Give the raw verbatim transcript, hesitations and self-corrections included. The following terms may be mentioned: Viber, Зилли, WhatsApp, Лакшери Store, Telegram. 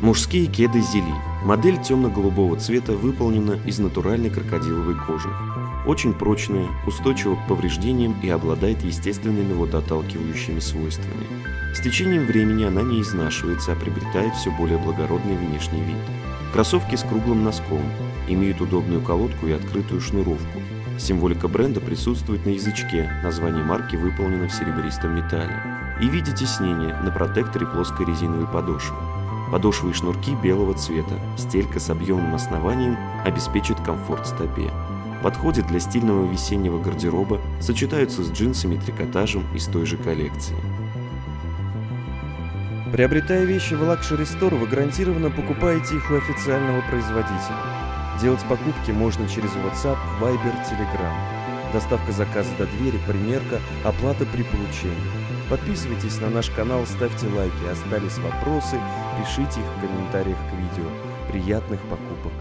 Мужские кеды Зилли. Модель темно-голубого цвета выполнена из натуральной крокодиловой кожи. Очень прочная, устойчива к повреждениям и обладает естественными водоотталкивающими свойствами. С течением времени она не изнашивается, а приобретает все более благородный внешний вид. Кроссовки с круглым носком, имеют удобную колодку и открытую шнуровку. Символика бренда присутствует на язычке, название марки выполнено в серебристом металле. И в виде тиснения на протекторе плоской резиновой подошвы. Подошвы и шнурки белого цвета, стелька с объемным основанием обеспечит комфорт стопе. Подходит для стильного весеннего гардероба, сочетаются с джинсами, трикотажем из той же коллекции. Приобретая вещи в Лакшери Store, вы гарантированно покупаете их у официального производителя. Делать покупки можно через WhatsApp, Viber, Telegram. Доставка заказа до двери, примерка, оплата при получении. Подписывайтесь на наш канал, ставьте лайки, остались вопросы, пишите их в комментариях к видео. Приятных покупок!